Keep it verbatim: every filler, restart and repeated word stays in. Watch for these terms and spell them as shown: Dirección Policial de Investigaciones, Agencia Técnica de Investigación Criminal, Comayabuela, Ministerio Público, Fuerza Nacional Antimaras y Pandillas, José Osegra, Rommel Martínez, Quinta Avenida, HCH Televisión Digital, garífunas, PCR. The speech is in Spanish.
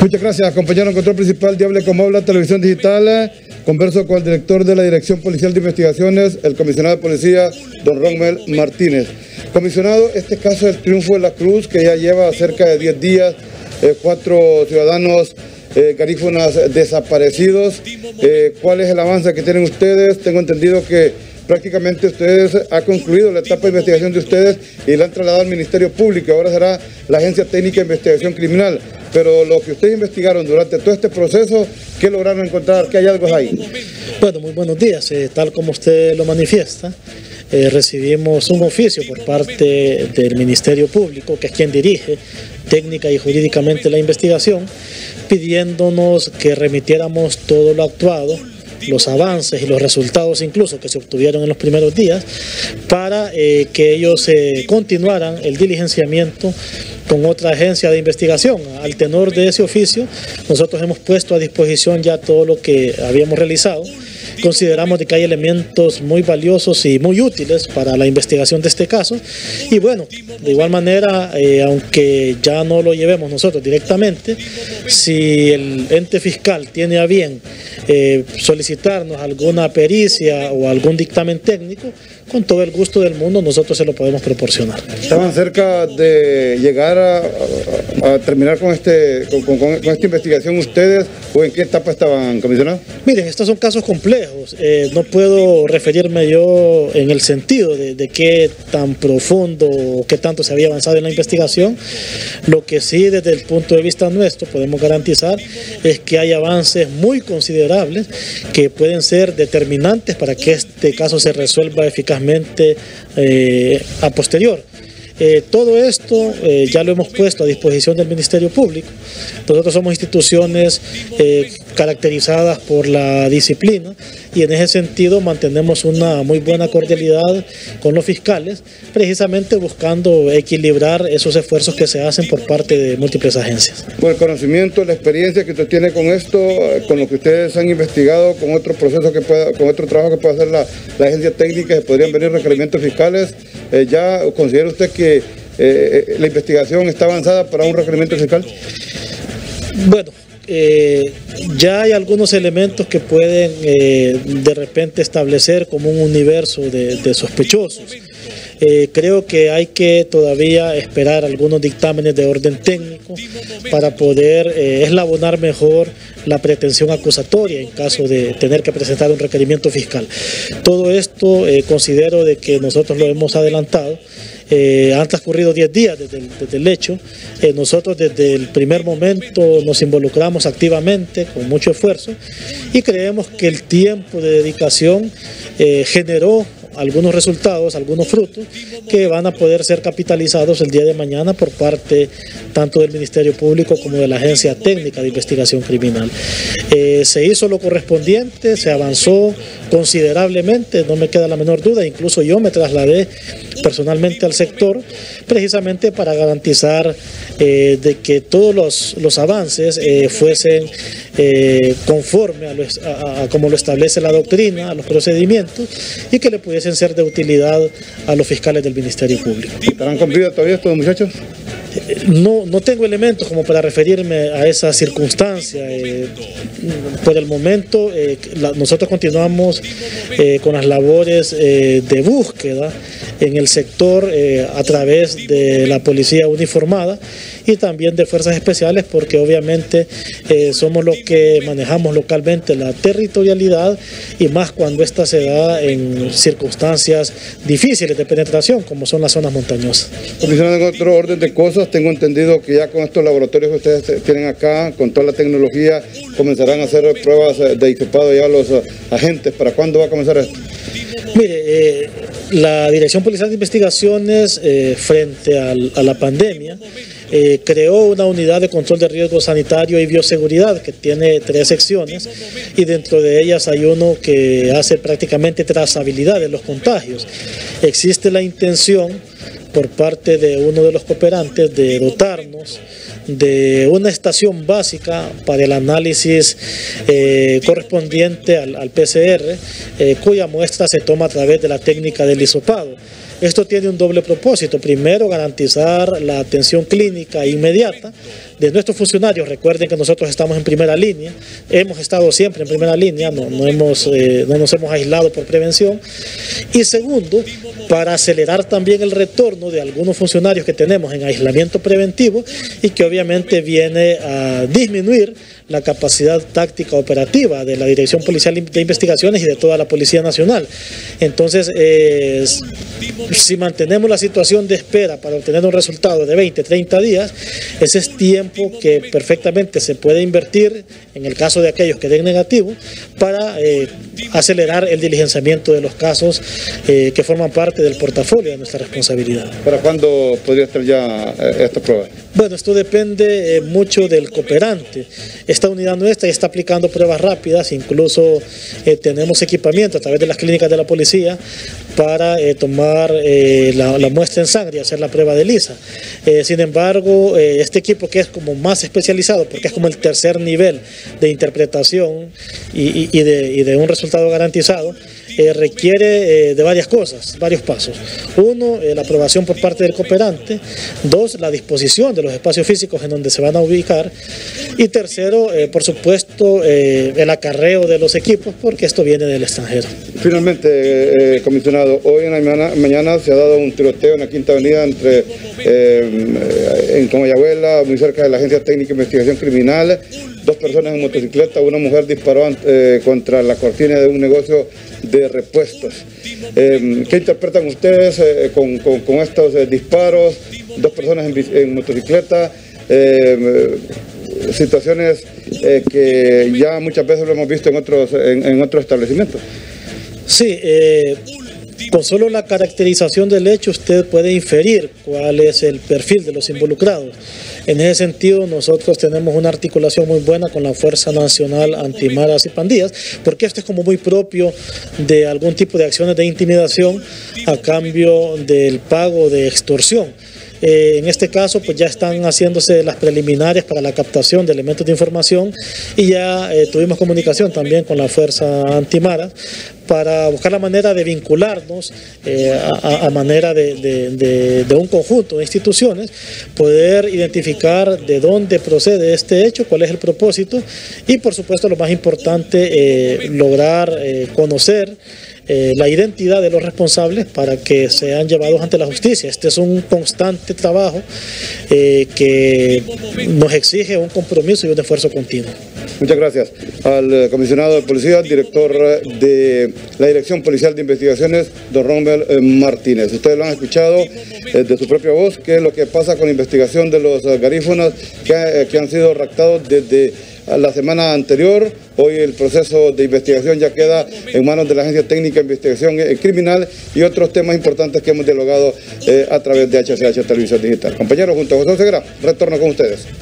Muchas gracias, compañero en control principal de Hable Como Habla Televisión Digital. Converso con el director de la Dirección Policial de Investigaciones, el comisionado de policía, don Rommel Martínez. Comisionado, este caso del Triunfo de la Cruz, que ya lleva cerca de diez días, eh, cuatro ciudadanos eh, garífunas desaparecidos. Eh, ¿Cuál es el avance que tienen ustedes? Tengo entendido que prácticamente ustedes ha concluido la etapa de investigación de ustedes y la han trasladado al Ministerio Público. Ahora será la Agencia Técnica de Investigación Criminal. Pero lo que ustedes investigaron durante todo este proceso, ¿qué lograron encontrar? ¿Qué hallazgos hay? Bueno, muy buenos días. Eh, tal como usted lo manifiesta, eh, recibimos un oficio por parte del Ministerio Público, que es quien dirige técnica y jurídicamente la investigación, pidiéndonos que remitiéramos todo lo actuado, los avances y los resultados incluso que se obtuvieron en los primeros días, para eh, que ellos eh, continuaran el diligenciamiento con otra agencia de investigación. Al tenor de ese oficio, nosotros hemos puesto a disposición ya todo lo que habíamos realizado. Consideramos de que hay elementos muy valiosos y muy útiles para la investigación de este caso. Y bueno, de igual manera, eh, aunque ya no lo llevemos nosotros directamente, si el ente fiscal tiene a bien eh, solicitarnos alguna pericia o algún dictamen técnico, con todo el gusto del mundo nosotros se lo podemos proporcionar. Estaban cerca de llegar a, a, a terminar con, este, con, con, con esta investigación ustedes, o en qué etapa estaban, comisionado. Miren, estos son casos complejos, eh, no puedo referirme yo en el sentido de, de qué tan profundo o qué tanto se había avanzado en la investigación. Lo que sí, desde el punto de vista nuestro, podemos garantizar es que hay avances muy considerables que pueden ser determinantes para que este caso se resuelva eficazmente Eh, a posterior. Eh, todo esto eh, ya lo hemos puesto a disposición del Ministerio Público. Nosotros somos instituciones eh, caracterizadas por la disciplina, y en ese sentido mantenemos una muy buena cordialidad con los fiscales, precisamente buscando equilibrar esos esfuerzos que se hacen por parte de múltiples agencias. Por el conocimiento, la experiencia que usted tiene con esto, con lo que ustedes han investigado, con otro proceso que pueda, con otro trabajo que pueda hacer la, la agencia técnica, podrían venir requerimientos fiscales, eh, ¿ya considera usted que Que, eh, la investigación está avanzada para un requerimiento fiscal? Bueno, eh, ya hay algunos elementos que pueden eh, de repente establecer como un universo de, de sospechosos. Eh, creo que hay que todavía esperar algunos dictámenes de orden técnico para poder eh, eslabonar mejor la pretensión acusatoria en caso de tener que presentar un requerimiento fiscal. Todo esto eh, considero de que nosotros lo hemos adelantado. Eh, han transcurrido diez días desde el, desde el hecho. Eh, nosotros desde el primer momento nos involucramos activamente con mucho esfuerzo, y creemos que el tiempo de dedicación eh, generó algunos resultados, algunos frutos que van a poder ser capitalizados el día de mañana por parte tanto del Ministerio Público como de la Agencia Técnica de Investigación Criminal. Eh, se hizo lo correspondiente, se avanzó considerablemente, no me queda la menor duda. Incluso yo me trasladé personalmente al sector, precisamente para garantizar eh, de que todos los, los avances eh, fuesen eh, conforme a, lo, a, a como lo establece la doctrina, a los procedimientos, y que le pudiese ser de utilidad a los fiscales del Ministerio Público. ¿Estarán con vida todavía estos muchachos? No, no tengo elementos como para referirme a esa circunstancia. Eh, por el momento eh, la, nosotros continuamos eh, con las labores eh, de búsqueda en el sector eh, a través de la policía uniformada y también de fuerzas especiales, porque obviamente eh, somos los que manejamos localmente la territorialidad, y más cuando esta se da en circunstancias difíciles de penetración como son las zonas montañosas. En otro orden de cosas, tengo entendido que ya con estos laboratorios que ustedes tienen acá, con toda la tecnología, comenzarán a hacer pruebas de hisopado ya los agentes. ¿Para cuándo va a comenzar esto? Mire, eh, la Dirección Policial de Investigaciones, eh, frente al, a la pandemia, Eh, creó una unidad de control de riesgo sanitario y bioseguridad que tiene tres secciones, y dentro de ellas hay uno que hace prácticamente trazabilidad de los contagios. Existe la intención por parte de uno de los cooperantes de dotarnos de una estación básica para el análisis eh, correspondiente al, al P C R, eh, cuya muestra se toma a través de la técnica del hisopado. Esto tiene un doble propósito. Primero, garantizar la atención clínica inmediata de nuestros funcionarios. Recuerden que nosotros estamos en primera línea, hemos estado siempre en primera línea, no, no, hemos, eh, no nos hemos aislado por prevención. Y segundo, para acelerar también el retorno de algunos funcionarios que tenemos en aislamiento preventivo y que obviamente viene a disminuir la capacidad táctica operativa de la Dirección Policial de Investigaciones y de toda la Policía Nacional. Entonces, eh, si mantenemos la situación de espera para obtener un resultado de veinte, treinta días, ese es tiempo que perfectamente se puede invertir, en el caso de aquellos que den negativo, para eh, acelerar el diligenciamiento de los casos eh, que forman parte del portafolio de nuestra responsabilidad. ¿Para cuándo podría estar ya eh, esta prueba? Bueno, esto depende eh, mucho del cooperante. Esta unidad nuestra está aplicando pruebas rápidas, incluso eh, tenemos equipamiento a través de las clínicas de la policía para eh, tomar eh, la, la muestra en sangre y hacer la prueba de lisa. Eh, sin embargo, eh, este equipo, que es como más especializado, porque es como el tercer nivel de interpretación y, y, y, de, y de un resultado garantizado, Eh, requiere eh, de varias cosas, varios pasos. Uno, eh, la aprobación por parte del cooperante. Dos, la disposición de los espacios físicos en donde se van a ubicar. Y tercero, eh, por supuesto, eh, el acarreo de los equipos, porque esto viene del extranjero. Finalmente, eh, eh, comisionado, hoy en la mañana, mañana se ha dado un tiroteo en la Quinta Avenida entre, eh, en Comayabuela, muy cerca de la Agencia Técnica de Investigación Criminal. Dos personas en motocicleta, una mujer disparó eh, contra la cortina de un negocio de repuestos. Eh, ¿Qué interpretan ustedes eh, con, con, con estos eh, disparos? Dos personas en, en motocicleta, eh, situaciones eh, que ya muchas veces lo hemos visto en otros, en, en otros establecimientos. Sí, eh... con solo la caracterización del hecho usted puede inferir cuál es el perfil de los involucrados. En ese sentido, nosotros tenemos una articulación muy buena con la Fuerza Nacional Antimaras y Pandillas, porque esto es como muy propio de algún tipo de acciones de intimidación a cambio del pago de extorsión. Eh, en este caso, pues ya están haciéndose las preliminares para la captación de elementos de información y ya eh, tuvimos comunicación también con la Fuerza Antimaras para buscar la manera de vincularnos eh, a, a manera de, de, de, de un conjunto de instituciones, poder identificar de dónde procede este hecho, cuál es el propósito y, por supuesto, lo más importante, eh, lograr eh, conocer Eh, la identidad de los responsables para que sean llevados ante la justicia. Este es un constante trabajo eh, que nos exige un compromiso y un esfuerzo continuo. Muchas gracias al comisionado de policía, director de la Dirección Policial de Investigaciones, don Rommel Martínez. Ustedes lo han escuchado eh, de su propia voz, que es lo que pasa con la investigación de los garífunas que, que han sido raptados desde la semana anterior. Hoy el proceso de investigación ya queda en manos de la Agencia Técnica de Investigación Criminal y otros temas importantes que hemos dialogado eh, a través de H C H Televisión Digital. Compañeros, junto a José Osegra, retorno con ustedes.